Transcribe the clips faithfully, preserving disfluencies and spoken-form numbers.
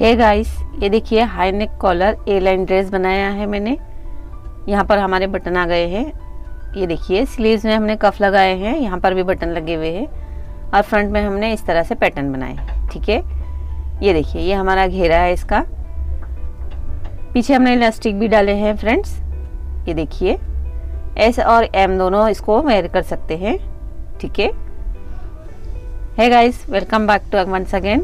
है गाइस, ये देखिए high neck collar A line dress बनाया है मैंने। यहाँ पर हमारे बटन आ गए हैं, ये देखिए स्लीव्स में हमने कफ लगाए हैं, यहाँ पर भी बटन लगे हुए हैं और फ्रंट में हमने इस तरह से पैटर्न बनाए हैं। ठीक है, ये देखिए ये हमारा घेरा है, इसका पीछे हमने इलास्टिक भी डाले हैं फ्रेंड्स। ये देखिए एस और एम दोनों इसको वेयर कर सकते हैं। ठीक है, hey guys welcome back to once again.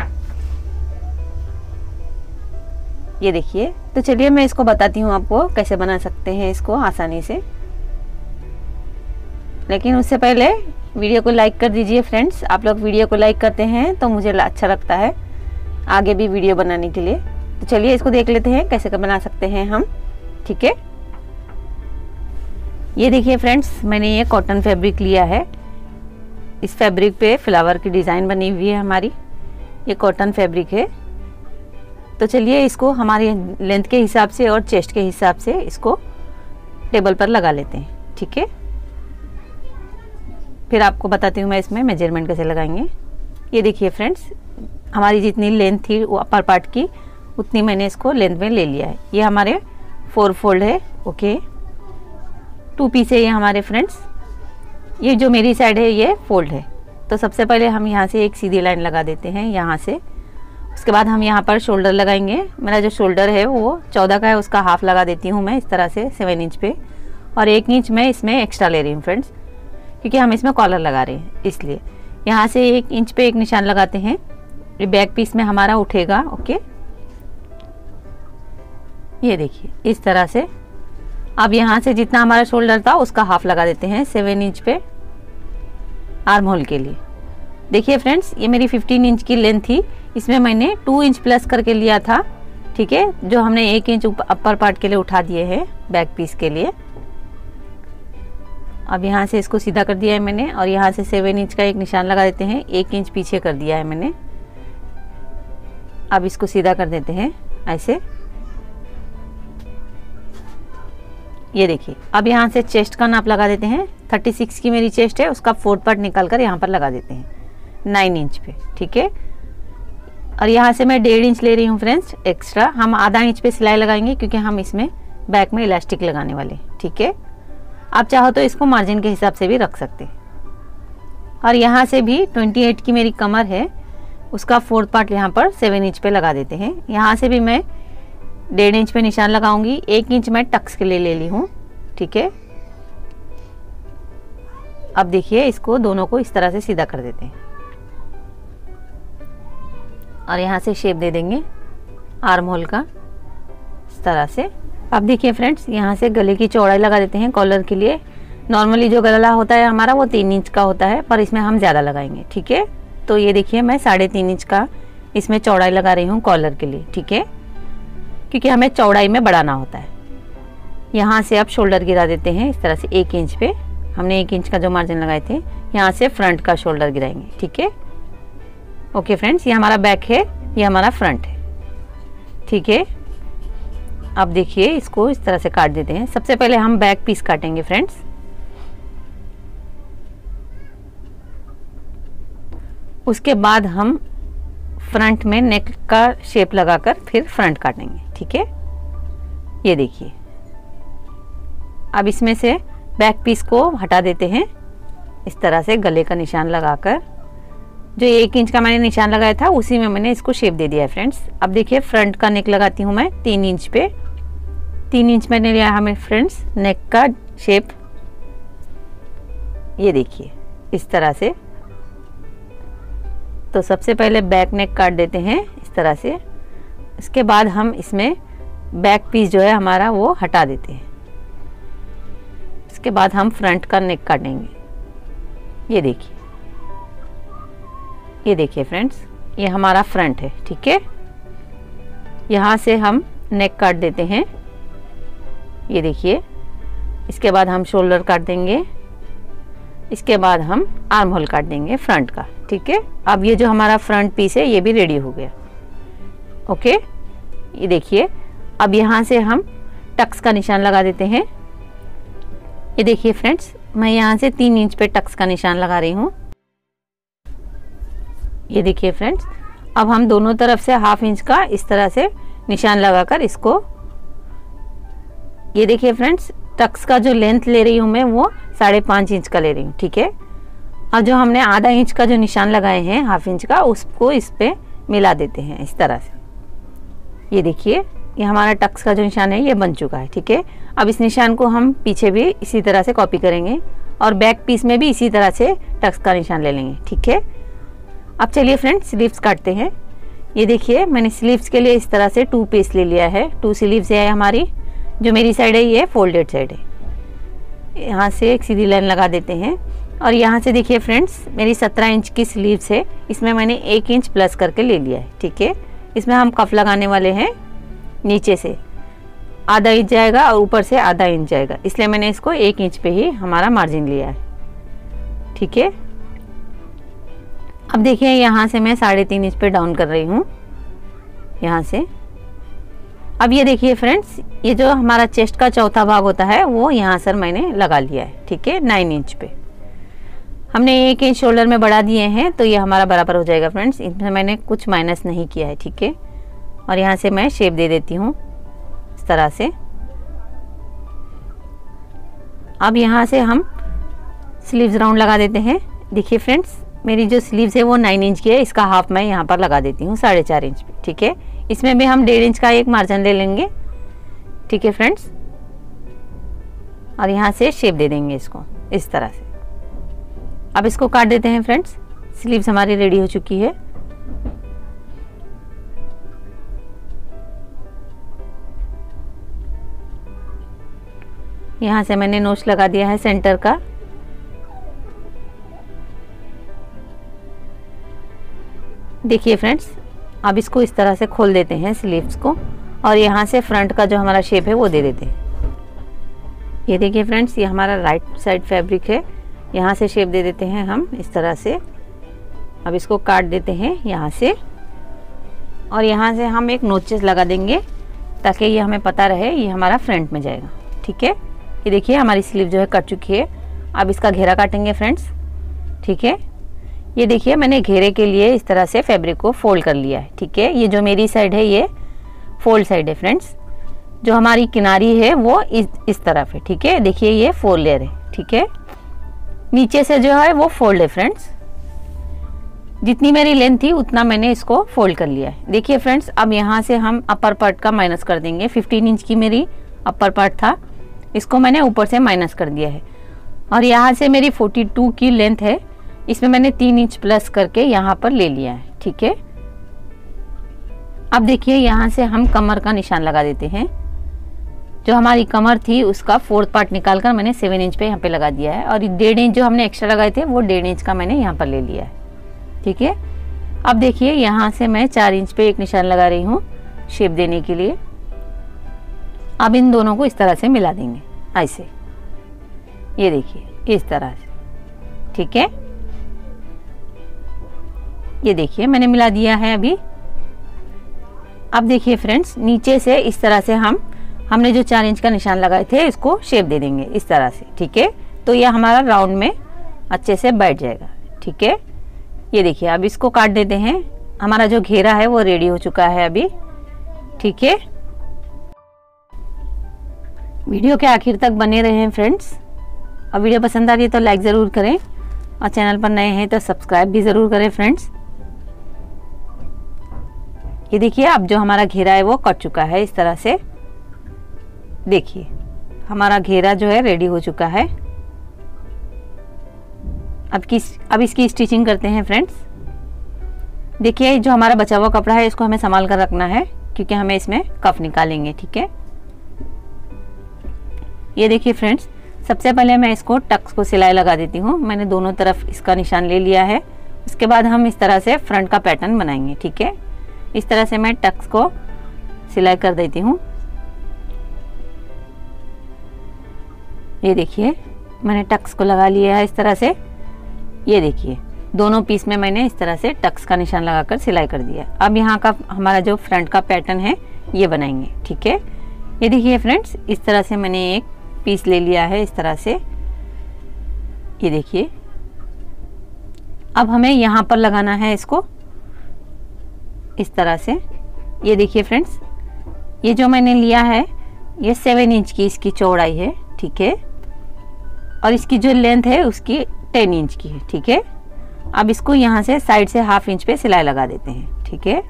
ये देखिए, तो चलिए मैं इसको बताती हूँ आपको कैसे बना सकते हैं इसको आसानी से, लेकिन उससे पहले वीडियो को लाइक कर दीजिए फ्रेंड्स। आप लोग वीडियो को लाइक करते हैं तो मुझे अच्छा लगता है आगे भी वीडियो बनाने के लिए। तो चलिए इसको देख लेते हैं कैसे बना सकते हैं हम। ठीक है, ये देखिए फ्रेंड्स मैंने ये कॉटन फैब्रिक लिया है, इस फैब्रिक पे फ्लावर की डिज़ाइन बनी हुई है हमारी, ये कॉटन फैब्रिक है। तो चलिए इसको हमारे लेंथ के हिसाब से और चेस्ट के हिसाब से इसको टेबल पर लगा लेते हैं। ठीक है, फिर आपको बताती हूँ मैं इसमें मेजरमेंट कैसे लगाएंगे। ये देखिए फ्रेंड्स हमारी जितनी लेंथ थी वो अपर पार्ट की उतनी मैंने इसको लेंथ में ले लिया है। ये हमारे फोर फोल्ड है, ओके टू पीस है ये हमारे फ्रेंड्स। ये जो मेरी साइड है ये फोल्ड है, तो सबसे पहले हम यहाँ से एक सीधी लाइन लगा देते हैं यहाँ से। उसके बाद हम यहाँ पर शोल्डर लगाएंगे। मेरा जो शोल्डर है वो चौदह का है, उसका हाफ लगा देती हूँ मैं इस तरह से सेवन इंच पे, और एक इंच मैं इसमें एक्स्ट्रा ले रही हूँ फ्रेंड्स क्योंकि हम इसमें कॉलर लगा रहे हैं, इसलिए यहाँ से एक इंच पे एक निशान लगाते हैं। ये बैक पीस में हमारा उठेगा, ओके। ये देखिए इस तरह से अब यहाँ से जितना हमारा शोल्डर था उसका हाफ लगा देते हैं सेवन इंच पे आर्म होल के लिए। देखिए फ्रेंड्स ये मेरी फिफ्टीन इंच की लेंथ थी, इसमें मैंने टू इंच प्लस करके लिया था। ठीक है, जो हमने एक इंच अपर पार्ट के लिए उठा दिए हैं बैक पीस के लिए। अब यहाँ से इसको सीधा कर दिया है मैंने और यहाँ से सेवन इंच का एक निशान लगा देते हैं, एक इंच पीछे कर दिया है मैंने। अब इसको सीधा कर देते हैं ऐसे। ये देखिए अब यहाँ से चेस्ट का नाप लगा देते हैं, थर्टी सिक्स की मेरी चेस्ट है, उसका फोर्थ पार्ट निकाल कर यहाँ पर लगा देते हैं नाइन इंच पे। ठीक है, और यहाँ से मैं डेढ़ इंच ले रही हूँ फ्रेंड्स एक्स्ट्रा, हम आधा इंच पे सिलाई लगाएंगे क्योंकि हम इसमें बैक में इलास्टिक लगाने वाले। ठीक है, आप चाहो तो इसको मार्जिन के हिसाब से भी रख सकते। और यहाँ से भी ट्वेंटी एट की मेरी कमर है, उसका फोर्थ पार्ट यहाँ पर सेवन इंच पे लगा देते हैं। यहाँ से भी मैं डेढ़ इंच पे निशान लगाऊंगी, एक इंच मैं टक्स के लिए ले ली हूँ। ठीक है, अब देखिए इसको दोनों को इस तरह से सीधा कर देते हैं और यहाँ से शेप दे देंगे आर्म होल का इस तरह से। अब देखिए फ्रेंड्स यहाँ से गले की चौड़ाई लगा देते हैं कॉलर के लिए। नॉर्मली जो गला होता है हमारा वो तीन इंच का होता है, पर इसमें हम ज़्यादा लगाएंगे। ठीक है, तो ये देखिए मैं साढ़े तीन इंच का इसमें चौड़ाई लगा रही हूँ कॉलर के लिए। ठीक है, क्योंकि हमें चौड़ाई में बढ़ाना होता है। यहाँ से अब शोल्डर गिरा देते हैं इस तरह से एक इंच पे, हमने एक इंच का जो मार्जिन लगाए थे यहाँ से फ्रंट का शोल्डर गिराएंगे। ठीक है, ओके फ्रेंड्स ये हमारा बैक है, ये हमारा फ्रंट है। ठीक है, अब देखिए इसको इस तरह से काट देते हैं। सबसे पहले हम बैक पीस काटेंगे फ्रेंड्स। उसके बाद हम फ्रंट में नेक का शेप लगाकर फिर फ्रंट काटेंगे। ठीक है, ये देखिए अब इसमें से बैक पीस को हटा देते हैं इस तरह से गले का निशान लगाकर। जो एक इंच का मैंने निशान लगाया था उसी में मैंने इसको शेप दे दिया है फ्रेंड्स। अब देखिए फ्रंट का नेक लगाती हूँ मैं तीन इंच पे, तीन इंच मैंने लिया हमें फ्रेंड्स नेक का शेप। ये देखिए इस तरह से, तो सबसे पहले बैक नेक काट देते हैं इस तरह से। उसके बाद हम इसमें बैक पीस जो है हमारा वो हटा देते हैं। उसके बाद हम फ्रंट का नेक काटेंगे। ये देखिए, ये देखिए फ्रेंड्स ये हमारा फ्रंट है। ठीक है, यहाँ से हम नेक काट देते हैं। ये देखिए इसके बाद हम शोल्डर काट देंगे, इसके बाद हम आर्म होल काट देंगे फ्रंट का। ठीक है, अब ये जो हमारा फ्रंट पीस है ये भी रेडी हो गया। ओके, ये देखिए अब यहाँ से हम टक्स का निशान लगा देते हैं। ये देखिए फ्रेंड्स मैं यहाँ से तीन इंच पे टक्स का निशान लगा रही हूँ। ये देखिए फ्रेंड्स अब हम दोनों तरफ से हाफ इंच का इस तरह से निशान लगाकर इसको, ये देखिए फ्रेंड्स, टक्स का जो लेंथ ले रही हूँ मैं वो साढ़े पाँच इंच का ले रही हूँ, ठीक है। अब जो हमने आधा इंच का जो निशान लगाए हैं हाफ इंच का, उसको इस पर मिला देते हैं इस तरह से। ये देखिए, ये हमारा टक्स का जो निशान है ये बन चुका है, ठीक है। अब इस निशान को हम पीछे भी इसी तरह से कॉपी करेंगे और बैक पीस में भी इसी तरह से टक्स का निशान ले लेंगे, ठीक है। अब चलिए फ्रेंड्स स्लीव्स काटते हैं। ये देखिए, मैंने स्लीव्स के लिए इस तरह से टू पीस ले लिया है। टू स्लीव्स है हमारी, जो मेरी साइड है ये फोल्डेड साइड है। यहाँ से एक सीधी लाइन लगा देते हैं और यहाँ से देखिए फ्रेंड्स, मेरी सत्रह इंच की स्लीव्स है, इसमें मैंने एक इंच प्लस करके ले लिया है, ठीक है। इसमें हम कफ लगाने वाले हैं, नीचे से आधा इंच जाएगा और ऊपर से आधा इंच जाएगा, इसलिए मैंने इसको एक इंच पे ही हमारा मार्जिन लिया है, ठीक है। अब देखिए, यहाँ से मैं साढ़े तीन इंच पे डाउन कर रही हूँ यहाँ से। अब ये देखिए फ्रेंड्स, ये जो हमारा चेस्ट का चौथा भाग होता है वो यहाँ सर मैंने लगा लिया है, ठीक है। नाइन इंच पे हमने एक इंच शोल्डर में बढ़ा दिए हैं, तो ये हमारा बराबर हो जाएगा फ्रेंड्स, इसमें मैंने कुछ माइनस नहीं किया है, ठीक है। और यहाँ से मैं शेप दे देती हूँ इस तरह से। अब यहाँ से हम स्लीव्स राउंड लगा देते हैं। देखिए फ्रेंड्स, मेरी जो स्लीव्स है वो नाइन इंच की है, इसका हाफ मैं यहाँ पर लगा देती हूँ साढ़े चार इंच पे, ठीक है। इसमें भी हम डेढ़ इंच का एक मार्जिन ले लेंगे, ठीक है फ्रेंड्स। और यहाँ से शेप दे देंगे इसको इस तरह से। अब इसको काट देते हैं फ्रेंड्स। स्लीव्स हमारी रेडी हो चुकी है। यहाँ से मैंने नोच लगा दिया है सेंटर का। देखिए फ्रेंड्स, अब इसको इस तरह से खोल देते हैं स्लीव्स को और यहाँ से फ्रंट का जो हमारा शेप है वो दे देते हैं। ये देखिए फ्रेंड्स, ये हमारा राइट साइड फैब्रिक है, यहाँ से शेप दे देते हैं हम इस तरह से। अब इसको काट देते हैं यहाँ से और यहाँ से हम एक नोचेस लगा देंगे ताकि ये हमें पता रहे ये हमारा फ्रंट में जाएगा, ठीक है। ये देखिए, हमारी स्लीव जो है कट चुकी है। अब इसका घेरा काटेंगे फ्रेंड्स, ठीक है। ये देखिए, मैंने घेरे के लिए इस तरह से फैब्रिक को फोल्ड कर लिया है, ठीक है। ये जो मेरी साइड है ये फोल्ड साइड है फ्रेंड्स। जो हमारी किनारी है वो इस इस तरफ है, ठीक है। देखिए, ये फोर लेयर है, ठीक है। नीचे से जो है वो फोल्ड है फ्रेंड्स। जितनी मेरी लेंथ थी उतना मैंने इसको फोल्ड कर लिया है। देखिए फ्रेंड्स, अब यहाँ से हम अपर पार्ट का माइनस कर देंगे। फिफ्टीन इंच की मेरी अपर पार्ट था, इसको मैंने ऊपर से माइनस कर दिया है। और यहाँ से मेरी फोर्टी टू की लेंथ है, इसमें मैंने तीन इंच प्लस करके यहाँ पर ले लिया है, ठीक है। अब देखिए, यहाँ से हम कमर का निशान लगा देते हैं। जो हमारी कमर थी उसका फोर्थ पार्ट निकालकर मैंने सेवन इंच पे यहाँ पे लगा दिया है और डेढ़ इंच जो हमने एक्स्ट्रा लगाए थे वो डेढ़ इंच का मैंने यहाँ पर ले लिया है, ठीक है। अब देखिए, यहाँ से मैं चार इंच पे एक निशान लगा रही हूँ शेप देने के लिए। अब इन दोनों को इस तरह से मिला देंगे ऐसे, ये देखिए इस तरह से, ठीक है। ये देखिए, मैंने मिला दिया है अभी। अब देखिए फ्रेंड्स, नीचे से इस तरह से हम हमने जो चार इंच का निशान लगाए थे इसको शेप दे देंगे इस तरह से, ठीक है। तो ये हमारा राउंड में अच्छे से बैठ जाएगा, ठीक है। ये देखिए, अब इसको काट देते हैं। हमारा जो घेरा है वो रेडी हो चुका है अभी, ठीक है। वीडियो के आखिर तक बने रहे हैं फ्रेंड्स। और वीडियो पसंद आ रही है तो लाइक ज़रूर करें और चैनल पर नए हैं तो सब्सक्राइब भी ज़रूर करें फ्रेंड्स। ये देखिए, अब जो हमारा घेरा है वो कट चुका है इस तरह से। देखिए, हमारा घेरा जो है रेडी हो चुका है। अब किस अब इसकी स्टिचिंग करते हैं फ्रेंड्स। देखिए, जो हमारा बचा हुआ कपड़ा है इसको हमें संभाल कर रखना है क्योंकि हमें इसमें कफ निकालेंगे, ठीक है। ये देखिए फ्रेंड्स, सबसे पहले मैं इसको टक्स को सिलाई लगा देती हूँ। मैंने दोनों तरफ इसका निशान ले लिया है। उसके बाद हम इस तरह से फ्रंट का पैटर्न बनाएंगे, ठीक है। इस तरह से मैं टक्स को सिलाई कर देती हूँ। ये देखिए, मैंने टक्स को लगा लिया है इस तरह से। ये देखिए, दोनों पीस में मैंने इस तरह से टक्स का निशान लगाकर सिलाई कर दिया। अब यहाँ का हमारा जो फ्रंट का पैटर्न है ये बनाएंगे, ठीक है। ये देखिए फ्रेंड्स, इस तरह से मैंने एक पीस ले लिया है इस तरह से। ये देखिए, अब हमें यहाँ पर लगाना है इसको। इस तरह से। ये देखिए फ्रेंड्स, ये जो मैंने लिया है ये सेवन इंच की इसकी चौड़ाई है, ठीक है, और इसकी जो लेंथ है उसकी टेन इंच की है, ठीक है। अब इसको यहाँ से साइड से हाफ इंच पे सिलाई लगा देते हैं, ठीक है।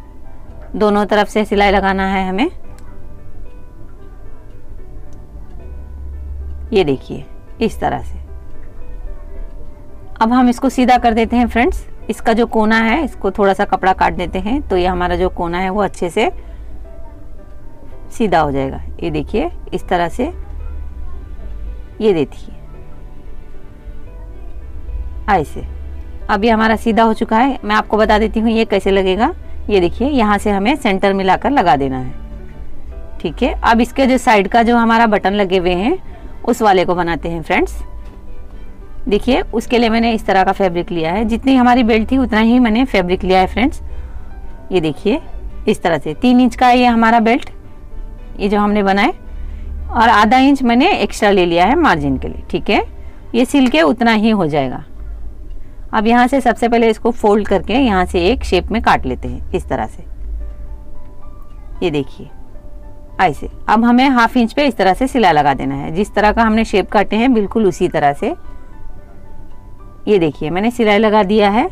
दोनों तरफ से सिलाई लगाना है हमें। ये देखिए इस तरह से। अब हम इसको सीधा कर देते हैं फ्रेंड्स। इसका जो कोना है इसको थोड़ा सा कपड़ा काट देते हैं, तो ये हमारा जो कोना है वो अच्छे से सीधा हो जाएगा। ये देखिए इस तरह से। ये देखिए ऐसे। अब ये हमारा सीधा हो चुका है। मैं आपको बता देती हूँ ये कैसे लगेगा। ये देखिए यहाँ से हमें सेंटर मिलाकर लगा देना है, ठीक है। अब इसके जो साइड का जो हमारा बटन लगे हुए हैं उस वाले को बनाते हैं फ्रेंड्स। देखिए उसके लिए मैंने इस तरह का फैब्रिक लिया है, जितनी हमारी बेल्ट थी उतना ही मैंने फैब्रिक लिया है फ्रेंड्स। ये देखिए इस तरह से तीन इंच का ये हमारा बेल्ट, ये जो हमने बनाए, और आधा इंच मैंने एक्स्ट्रा ले लिया है मार्जिन के लिए, ठीक है। ये सिल के उतना ही हो जाएगा। अब यहाँ से सबसे पहले इसको फोल्ड करके यहाँ से एक शेप में काट लेते हैं इस तरह से। ये देखिए ऐसे। अब हमें हाफ इंच पे इस तरह से सिला लगा देना है, जिस तरह का हमने शेप काटे हैं बिल्कुल उसी तरह से। ये देखिए मैंने सिलाई लगा दिया है।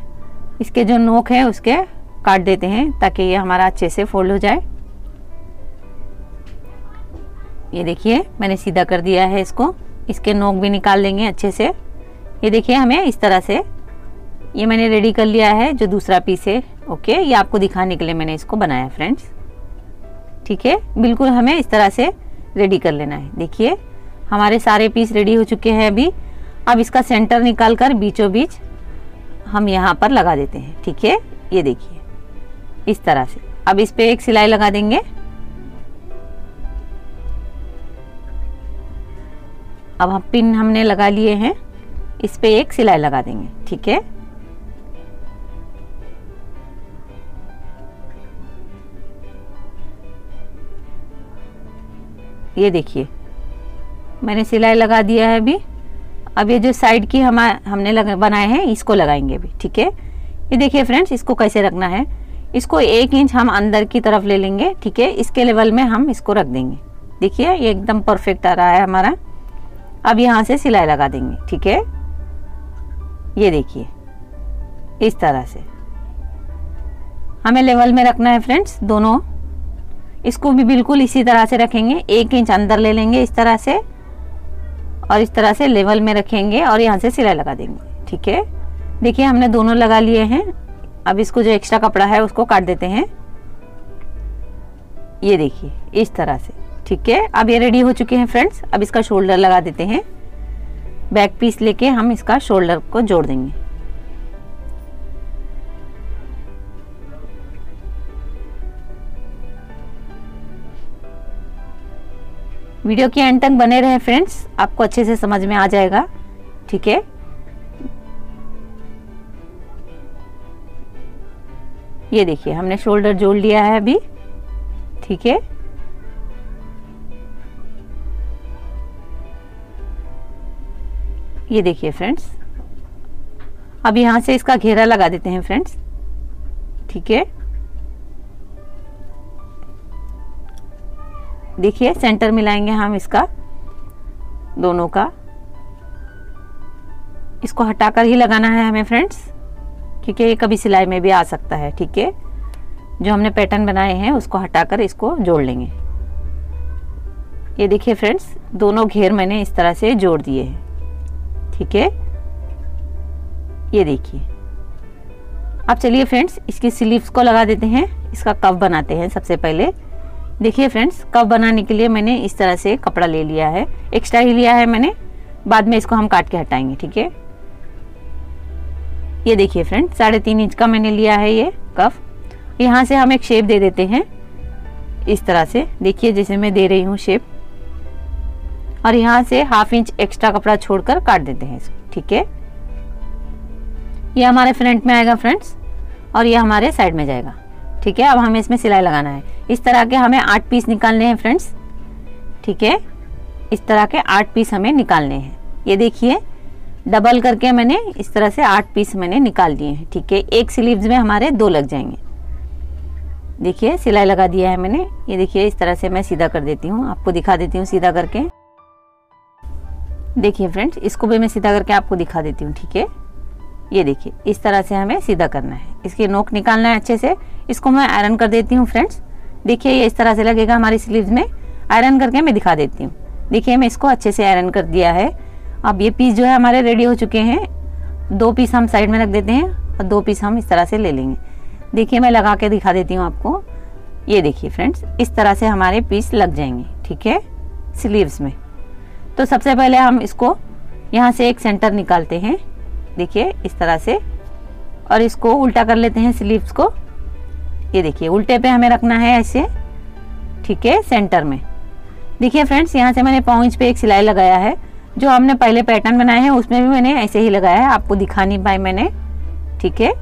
इसके जो नोक है उसके काट देते हैं ताकि ये हमारा अच्छे से फोल्ड हो जाए। ये देखिए मैंने सीधा कर दिया है इसको। इसके नोक भी निकाल देंगे अच्छे से। ये देखिए हमें इस तरह से ये मैंने रेडी कर लिया है जो दूसरा पीस है, ओके। ये आपको दिखाने के लिए मैंने इसको बनाया फ्रेंड्स, ठीक है। बिल्कुल हमें इस तरह से रेडी कर लेना है। देखिए हमारे सारे पीस रेडी हो चुके हैं अभी। अब इसका सेंटर निकाल कर बीचों बीच हम यहाँ पर लगा देते हैं, ठीक है। ये देखिए इस तरह से। अब इस पे एक सिलाई लगा देंगे। अब हम पिन हमने लगा लिए हैं, इस पे एक सिलाई लगा देंगे, ठीक है। ये देखिए मैंने सिलाई लगा दिया है अभी। अब ये जो साइड की हम हमने लग, बनाए हैं इसको लगाएंगे भी, ठीक है। ये देखिए फ्रेंड्स इसको कैसे रखना है। इसको एक इंच हम अंदर की तरफ ले लेंगे, ठीक है। इसके लेवल में हम इसको रख देंगे। देखिए ये एकदम परफेक्ट आ रहा है हमारा। अब यहाँ से सिलाई लगा देंगे, ठीक है। ये देखिए इस तरह से हमें लेवल में रखना है फ्रेंड्स दोनों। इसको भी बिल्कुल इसी तरह से रखेंगे, एक इंच अंदर ले लेंगे इस तरह से, और इस तरह से लेवल में रखेंगे और यहाँ से सिलाई लगा देंगे, ठीक है। देखिए हमने दोनों लगा लिए हैं। अब इसको जो एक्स्ट्रा कपड़ा है उसको काट देते हैं। ये देखिए इस तरह से, ठीक है। अब ये रेडी हो चुके हैं फ्रेंड्स। अब इसका शोल्डर लगा देते हैं। बैक पीस लेके हम इसका शोल्डर को जोड़ देंगे। वीडियो के एंड तक बने रहे फ्रेंड्स, आपको अच्छे से समझ में आ जाएगा, ठीक है। ये देखिए हमने शोल्डर जोड़ लिया है अभी, ठीक है। ये देखिए फ्रेंड्स अब यहाँ से इसका घेरा लगा देते हैं फ्रेंड्स, ठीक है। देखिए सेंटर मिलाएंगे हम इसका दोनों का। इसको हटाकर ही लगाना है हमें फ्रेंड्स, क्योंकि ये कभी सिलाई में भी आ सकता है, ठीक है। जो हमने पैटर्न बनाए हैं उसको हटाकर इसको जोड़ लेंगे। ये देखिए फ्रेंड्स दोनों घेर मैंने इस तरह से जोड़ दिए हैं, ठीक है। ये देखिए। अब चलिए फ्रेंड्स इसकी स्लीव्स को लगा देते हैं। इसका कफ बनाते हैं सबसे पहले। देखिए फ्रेंड्स कप बनाने के लिए मैंने इस तरह से कपड़ा ले लिया है, एक्स्ट्रा ही लिया है मैंने, बाद में इसको हम काट के हटाएंगे, ठीक है। ये देखिए फ्रेंड्स साढ़े तीन इंच का मैंने लिया है ये कफ। यहाँ से हम एक शेप दे देते हैं इस तरह से। देखिए जैसे मैं दे रही हूँ शेप, और यहाँ से हाफ इंच एक्स्ट्रा कपड़ा छोड़कर काट देते हैं इसको, ठीक है। ये हमारे फ्रंट में आएगा फ्रेंड्स, और ये हमारे साइड में जाएगा, ठीक है। अब हमें इसमें सिलाई लगाना है। इस तरह के हमें आठ पीस निकालने हैं फ्रेंड्स, ठीक है। इस तरह के आठ पीस हमें निकालने हैं। ये देखिए डबल करके मैंने इस तरह से आठ पीस मैंने निकाल दिए हैं, ठीक है। एक स्लीव्स में हमारे दो लग जाएंगे। देखिए सिलाई लगा दिया है मैंने। ये देखिए इस तरह से मैं सीधा कर देती हूँ, आपको दिखा देती हूँ सीधा करके। देखिए फ्रेंड्स, इसको भी मैं सीधा करके आपको दिखा देती हूँ, ठीक है। ये देखिए इस तरह से हमें सीधा करना है, इसकी नोक निकालना है अच्छे से। इसको मैं आयरन कर देती हूँ फ्रेंड्स। देखिए ये इस तरह से लगेगा हमारी स्लीव्स में। आयरन करके मैं दिखा देती हूँ। देखिए मैं इसको अच्छे से आयरन कर दिया है। अब ये पीस जो है हमारे रेडी हो चुके हैं। दो पीस हम साइड में रख देते हैं और दो पीस हम इस तरह से ले लेंगे। देखिए मैं लगा के दिखा देती हूँ आपको। ये देखिए फ्रेंड्स, इस तरह से हमारे पीस लग जाएंगे, ठीक है, स्लीव्स में। तो सबसे पहले हम इसको यहाँ से एक सेंटर निकालते हैं, देखिए इस तरह से, और इसको उल्टा कर लेते हैं स्लीव्स को। ये देखिए उल्टे पे हमें रखना है ऐसे, ठीक है, सेंटर में। देखिए फ्रेंड्स, यहाँ से मैंने पाँव इंच पे एक सिलाई लगाया है। जो हमने पहले पैटर्न बनाए हैं उसमें भी मैंने ऐसे ही लगाया है, आपको दिखा नहीं पाई मैंने, ठीक है।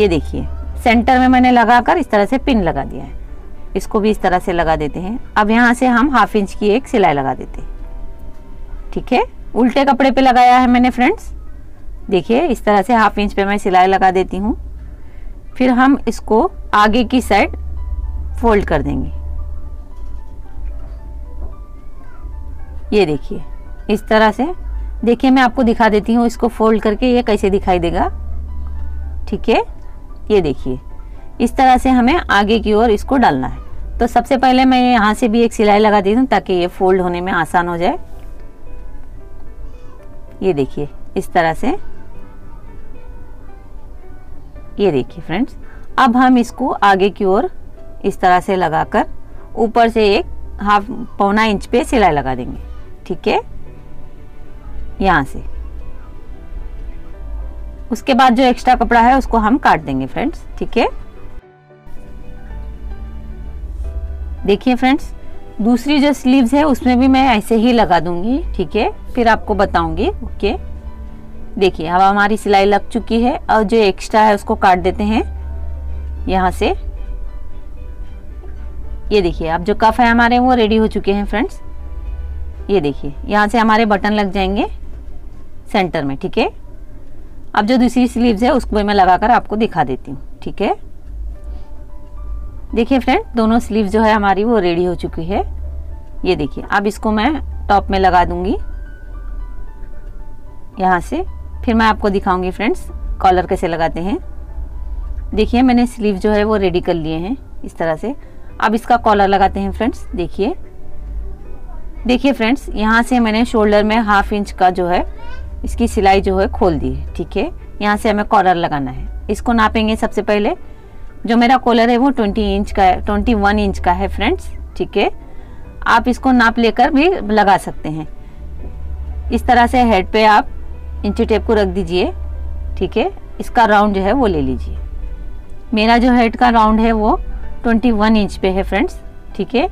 ये देखिए सेंटर में मैंने लगाकर इस तरह से पिन लगा दिया है। इसको भी इस तरह से लगा देते हैं। अब यहाँ से हम हाफ इंच की एक सिलाई लगा देते हैं, ठीक है। उल्टे कपड़े पे लगाया है मैंने फ्रेंड्स। देखिए इस तरह से हाफ इंच पे मैं सिलाई लगा देती हूँ। फिर हम इसको आगे की साइड फोल्ड कर देंगे। ये देखिए इस तरह से। देखिए मैं आपको दिखा देती हूँ इसको फोल्ड करके ये कैसे दिखाई देगा, ठीक है। ये देखिए इस तरह से हमें आगे की ओर इसको डालना है। तो सबसे पहले मैं यहाँ से भी एक सिलाई लगा देती हूँ ताकि ये फोल्ड होने में आसान हो जाए। ये देखिए इस तरह से। ये देखिए फ्रेंड्स, अब हम इसको आगे की ओर इस तरह से लगाकर ऊपर से एक हाफ पौना इंच पे सिलाई लगा देंगे, ठीक है, यहाँ से। उसके बाद जो एक्स्ट्रा कपड़ा है उसको हम काट देंगे फ्रेंड्स, ठीक है। देखिए फ्रेंड्स, दूसरी जो स्लीव्स है उसमें भी मैं ऐसे ही लगा दूंगी, ठीक है, फिर आपको बताऊंगी, ओके। देखिए अब हमारी सिलाई लग चुकी है और जो एक्स्ट्रा है उसको काट देते हैं यहाँ से। ये देखिए अब जो कफ है हमारे वो रेडी हो चुके हैं फ्रेंड्स। ये देखिए यहाँ से हमारे बटन लग जाएंगे सेंटर में, ठीक है। अब जो दूसरी स्लीव्स है उसको भी मैं लगाकर आपको दिखा देती हूँ, ठीक है। देखिए फ्रेंड, दोनों स्लीव्स जो है हमारी वो रेडी हो चुकी है। ये देखिए अब इसको मैं टॉप में लगा दूंगी यहाँ से। फिर मैं आपको दिखाऊंगी फ्रेंड्स कॉलर कैसे लगाते हैं। देखिए मैंने स्लीव जो है वो रेडी कर लिए हैं इस तरह से। अब इसका कॉलर लगाते हैं फ्रेंड्स। देखिए देखिए फ्रेंड्स, यहाँ से मैंने शोल्डर में हाफ इंच का जो है इसकी सिलाई जो है खोल दी है, ठीक है। यहाँ से हमें कॉलर लगाना है। इसको नापेंगे सबसे पहले। जो मेरा कॉलर है वो ट्वेंटी इंच का है, ट्वेंटी वन इंच का है फ्रेंड्स, ठीक है। आप इसको नाप लेकर भी लगा सकते हैं। इस तरह से हेड पे आप इंची टेप को रख दीजिए, ठीक है। इसका राउंड जो है वो ले लीजिए। मेरा जो हेड का राउंड है वो इक्कीस इंच पे है फ्रेंड्स, ठीक है।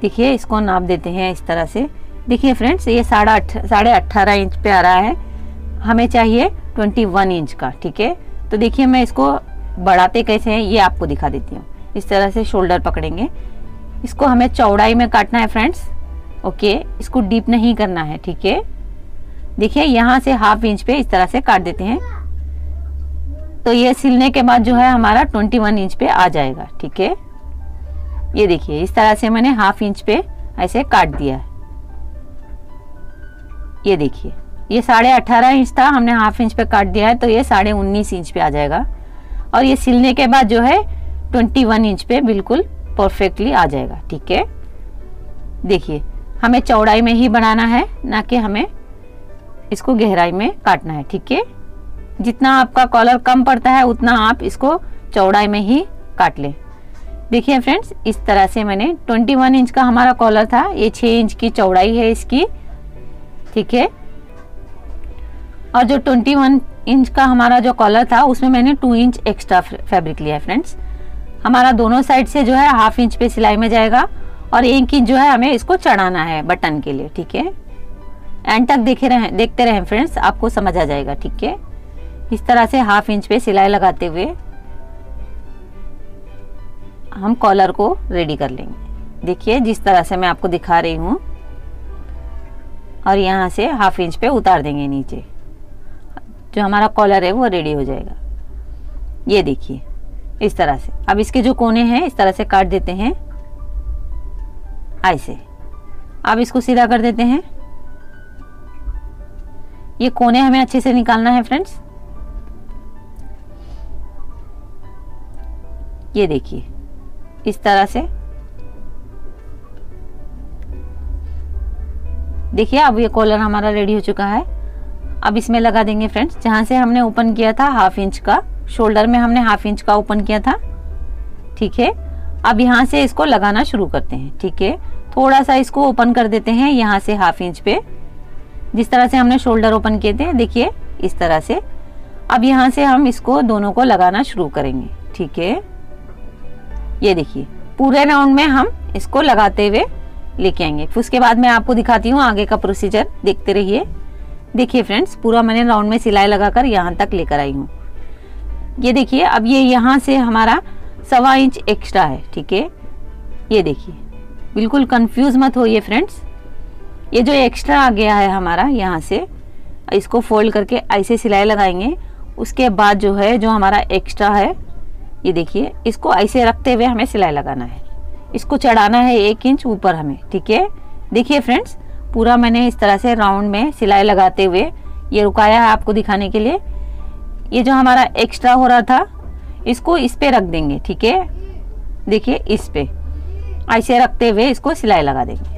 देखिए इसको नाप देते हैं इस तरह से। देखिए फ्रेंड्स, ये साढ़ा अठ साढ़े अट्ठारह इंच पे आ रहा है। हमें चाहिए इक्कीस इंच का, ठीक है। तो देखिए मैं इसको बढ़ाते कैसे हैं ये आपको दिखा देती हूँ। इस तरह से शोल्डर पकड़ेंगे। इसको हमें चौड़ाई में काटना है फ्रेंड्स, ओके। इसको डीप नहीं करना है, ठीक है। देखिए यहाँ से हाफ इंच पे इस तरह से काट देते हैं। तो ये सिलने के बाद जो है हमारा इक्कीस इंच पे आ जाएगा, ठीक है। ये देखिए इस तरह से मैंने हाफ इंच पे ऐसे काट दिया है। ये देखिए ये साढ़े अट्ठारह इंच था, हमने हाफ इंच पे काट दिया है तो ये साढ़े उन्नीस इंच पे आ जाएगा। और ये सिलने के बाद जो है इक्कीस इंच पे बिल्कुल परफेक्टली आ जाएगा, ठीक है। देखिए हमें चौड़ाई में ही बनाना है, ना कि हमें इसको गहराई में काटना है, ठीक है। जितना आपका कॉलर कम पड़ता है उतना आप इसको चौड़ाई में ही काट लें। देखिए फ्रेंड्स, इस तरह से मैंने इक्कीस इंच का हमारा कॉलर था, ये छह इंच की चौड़ाई है इसकी, ठीक है। और जो इक्कीस इंच का हमारा जो कॉलर था उसमें मैंने टू इंच एक्स्ट्रा फैब्रिक लिया है फ्रेंड्स। हमारा दोनों साइड से जो है हाफ इंच पे सिलाई में जाएगा और एक इंच जो है हमें इसको चढ़ाना है बटन के लिए, ठीक है। एंड तक देखे रहें देखते रहें फ्रेंड्स, आपको समझ आ जाएगा, ठीक है। इस तरह से हाफ इंच पे सिलाई लगाते हुए हम कॉलर को रेडी कर लेंगे। देखिए जिस तरह से मैं आपको दिखा रही हूँ, और यहाँ से हाफ इंच पे उतार देंगे नीचे। जो हमारा कॉलर है वो रेडी हो जाएगा। ये देखिए इस तरह से। अब इसके जो कोने हैं इस तरह से काट देते हैं ऐसे। अब इसको सीधा कर देते हैं। ये कोने हमें अच्छे से निकालना है फ्रेंड्स। ये देखिए इस तरह से। देखिए अब ये कॉलर हमारा रेडी हो चुका है। अब इसमें लगा देंगे फ्रेंड्स जहाँ से हमने ओपन किया था हाफ इंच का, शोल्डर में हमने हाफ इंच का ओपन किया था, ठीक है। अब यहाँ से इसको लगाना शुरू करते हैं, ठीक है। थोड़ा सा इसको ओपन कर देते हैं यहाँ से हाफ इंच पे, जिस तरह से हमने शोल्डर ओपन किए थे, देखिए इस तरह से। अब यहाँ से हम इसको दोनों को लगाना शुरू करेंगे, ठीक है। ये देखिए पूरे राउंड में हम इसको लगाते हुए लेके आएंगे। उसके बाद मैं आपको दिखाती हूँ आगे का प्रोसीजर, देखते रहिए। देखिए फ्रेंड्स पूरा मैंने राउंड में सिलाई लगाकर यहाँ तक लेकर आई हूँ। ये देखिए अब ये यहाँ से हमारा सवा इंच एक्स्ट्रा है, ठीक है। ये देखिए बिल्कुल कंफ्यूज मत होइए फ्रेंड्स। ये जो एक्स्ट्रा आ गया है हमारा यहाँ से, इसको फोल्ड करके ऐसे सिलाई लगाएंगे। उसके बाद जो है जो हमारा एक्स्ट्रा है, ये देखिए इसको ऐसे रखते हुए हमें सिलाई लगाना है। इसको चढ़ाना है एक इंच ऊपर हमें, ठीक है। देखिए फ्रेंड्स पूरा मैंने इस तरह से राउंड में सिलाई लगाते हुए ये रुकाया है आपको दिखाने के लिए। ये जो हमारा एक्स्ट्रा हो रहा था इसको इस पे रख देंगे, ठीक है। देखिए इस पे ऐसे रखते हुए इसको सिलाई लगा देंगे।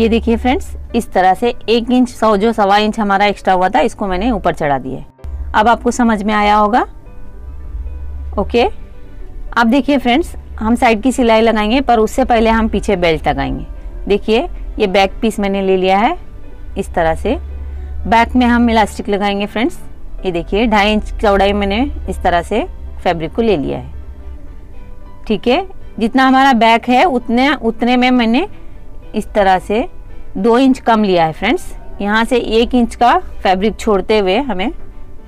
ये देखिए फ्रेंड्स इस तरह से एक इंच सौ जो सवा इंच हमारा एक्स्ट्रा हुआ था इसको मैंने ऊपर चढ़ा दिया। अब आपको समझ में आया होगा, ओके। अब देखिए फ्रेंड्स हम साइड की सिलाई लगाएंगे, पर उससे पहले हम पीछे बेल्ट लगाएंगे। देखिए ये बैक पीस मैंने ले लिया है इस तरह से। बैक में हम इलास्टिक लगाएंगे फ्रेंड्स। ये देखिए ढाई इंच चौड़ाई मैंने इस तरह से फैब्रिक को ले लिया है, ठीक है। जितना हमारा बैक है उतने उतने में मैंने इस तरह से दो इंच कम लिया है फ्रेंड्स। यहाँ से एक इंच का फैब्रिक छोड़ते हुए हमें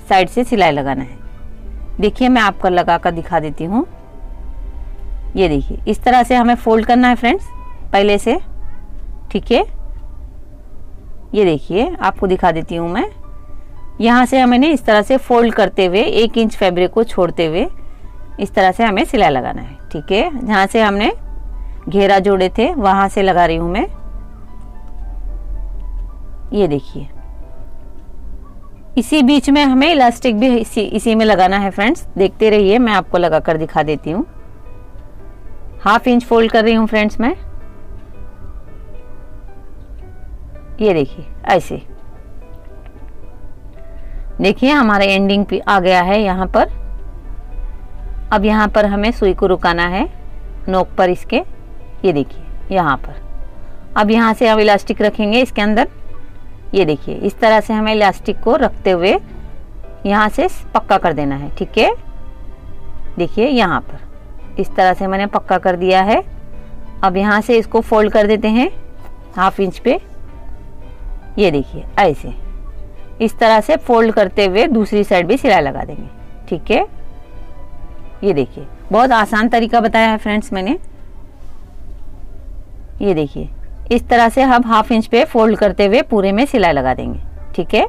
साइड से सिलाई लगाना है। देखिए मैं आपको लगा कर दिखा देती हूँ। ये देखिए इस तरह से हमें फोल्ड करना है फ्रेंड्स पहले से, ठीक है। ये देखिए आपको दिखा देती हूँ मैं। यहाँ से मैंने इस तरह से फोल्ड करते हुए एक इंच फैब्रिक को छोड़ते हुए इस तरह से हमें सिलाई लगाना है, ठीक है। जहाँ से हमने घेरा जोड़े थे वहाँ से लगा रही हूँ मैं। ये देखिए इसी बीच में हमें इलास्टिक भी इसी इसी में लगाना है फ्रेंड्स। देखते रहिए मैं आपको लगा कर दिखा देती हूँ। हाफ इंच फोल्ड कर रही हूँ फ्रेंड्स मैं। ये देखिए ऐसे। देखिए हमारा एंडिंग पे आ गया है यहाँ पर। अब यहाँ पर हमें सुई को रुकाना है नोक पर इसके, ये देखिए यहाँ पर। अब यहाँ से हम इलास्टिक रखेंगे इसके अंदर। ये देखिए इस तरह से हमें इलास्टिक को रखते हुए यहाँ से पक्का कर देना है, ठीक है। देखिए यहाँ पर इस तरह से मैंने पक्का कर दिया है। अब यहाँ से इसको फोल्ड कर देते हैं हाफ इंच पे। ये देखिए ऐसे इस तरह से फोल्ड करते हुए दूसरी साइड भी सिलाई लगा देंगे, ठीक है। ये देखिए बहुत आसान तरीका बताया है फ्रेंड्स मैंने। ये देखिए इस तरह से हम हाफ इंच पे फोल्ड करते हुए पूरे में सिलाई लगा देंगे, ठीक है।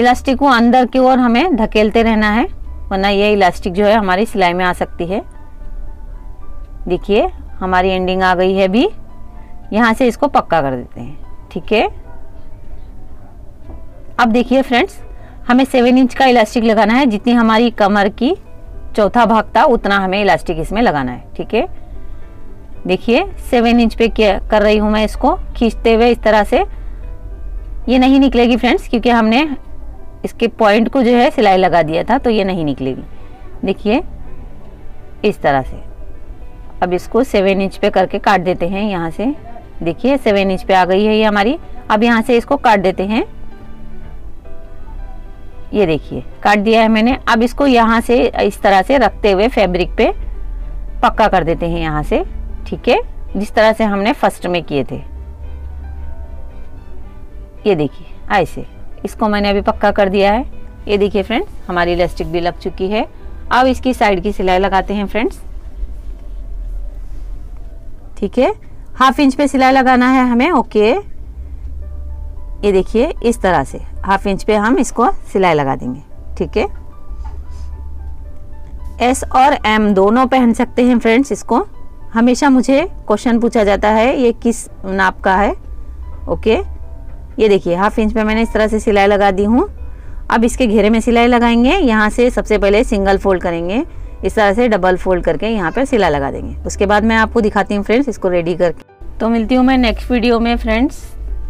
इलास्टिक को अंदर की ओर हमें धकेलते रहना है, वरना ये इलास्टिक जो है हमारी सिलाई में आ सकती है। देखिए हमारी एंडिंग आ गई है अभी। यहाँ से इसको पक्का कर देते हैं, ठीक है। अब देखिए फ्रेंड्स हमें सेवन इंच का इलास्टिक लगाना है। जितनी हमारी कमर की चौथा भाग था उतना हमें इलास्टिक इसमें लगाना है, ठीक है। देखिए सेवन इंच पे कर रही हूँ मैं इसको खींचते हुए इस तरह से। ये नहीं निकलेगी फ्रेंड्स क्योंकि हमने इसके पॉइंट को जो है सिलाई लगा दिया था, तो ये नहीं निकलेगी। देखिए इस तरह से अब इसको सेवन इंच पे करके काट देते हैं यहाँ से। देखिए सेवन इंच पे आ गई है ये हमारी। अब यहाँ से इसको काट देते हैं। ये देखिए काट दिया है मैंने। अब इसको यहाँ से इस तरह से रखते हुए फैब्रिक पे पक्का कर देते हैं यहाँ से, ठीक है। जिस तरह से हमने फर्स्ट में किए थे। ये देखिए ऐसे इसको मैंने अभी पक्का कर दिया है। ये देखिए फ्रेंड्स हमारी इलास्टिक भी लग चुकी है। अब इसकी साइड की सिलाई लगाते हैं फ्रेंड्स, ठीक है। हाफ इंच पे सिलाई लगाना है हमें, ओके। ये देखिए इस तरह से हाफ इंच पे हम इसको सिलाई लगा देंगे। ठीक है, एस और एम दोनों पहन सकते हैं फ्रेंड्स। इसको हमेशा मुझे क्वेश्चन पूछा जाता है ये किस नाप का है। ओके, ये देखिए हाफ इंच पे मैंने इस तरह से सिलाई लगा दी हूँ। अब इसके घेरे में सिलाई लगाएंगे। यहाँ से सबसे पहले सिंगल फोल्ड करेंगे, इस तरह से डबल फोल्ड करके यहाँ पर सिलाई लगा देंगे। उसके बाद मैं आपको दिखाती हूँ फ्रेंड्स इसको रेडी करके। तो मिलती हूँ मैं नेक्स्ट वीडियो में फ्रेंड्स,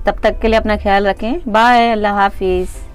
तब तक के लिए अपना ख्याल रखें। बाय, अल्लाह हाफिज़।